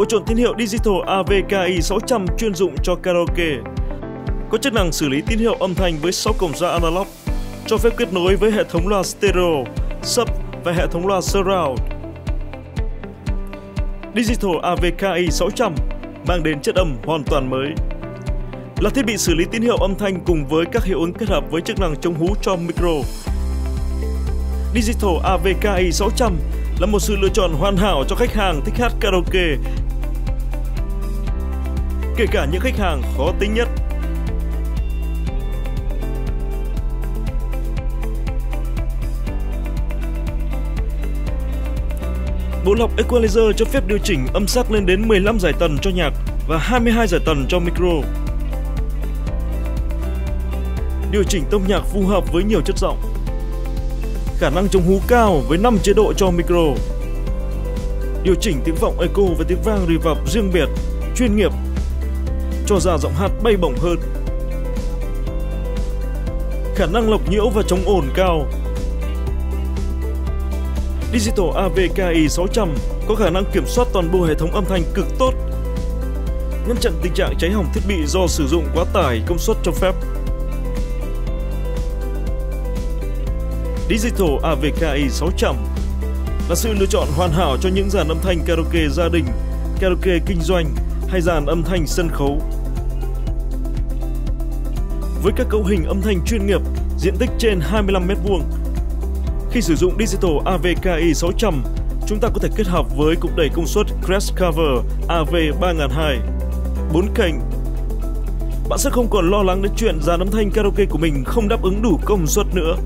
bộ chuẩn tín hiệu Digital AVKI 600 chuyên dụng cho karaoke. Có chức năng xử lý tín hiệu âm thanh với 6 cổng ra analog, cho phép kết nối với hệ thống loa stereo, sub và hệ thống loa surround. Digital AVKI 600 mang đến chất âm hoàn toàn mới. Là thiết bị xử lý tín hiệu âm thanh cùng với các hiệu ứng kết hợp với chức năng chống hú cho micro. Digital AVKI 600 là một sự lựa chọn hoàn hảo cho khách hàng thích hát karaoke, kể cả những khách hàng khó tính nhất. Bộ lọc Equalizer cho phép điều chỉnh âm sắc lên đến 15 giải tần cho nhạc và 22 giải tần cho micro. Điều chỉnh tông nhạc phù hợp với nhiều chất giọng. Khả năng chống hú cao với 5 chế độ cho micro. Điều chỉnh tiếng vọng echo và tiếng vang reverb riêng biệt, chuyên nghiệp, cho ra giọng hát bay bổng hơn. Khả năng lọc nhiễu và chống ồn cao. Digital AVKI 600 có khả năng kiểm soát toàn bộ hệ thống âm thanh cực tốt, ngăn chặn tình trạng cháy hỏng thiết bị do sử dụng quá tải công suất cho phép. Digital AVKI 600 là sự lựa chọn hoàn hảo cho những dàn âm thanh karaoke gia đình, karaoke kinh doanh hay dàn âm thanh sân khấu. Với các cấu hình âm thanh chuyên nghiệp, diện tích trên 25 m², khi sử dụng Digital AVKI 600, chúng ta có thể kết hợp với cục đẩy công suất Crest Cover AV 3002, 4 kênh. Bạn sẽ không còn lo lắng đến chuyện dàn âm thanh karaoke của mình không đáp ứng đủ công suất nữa.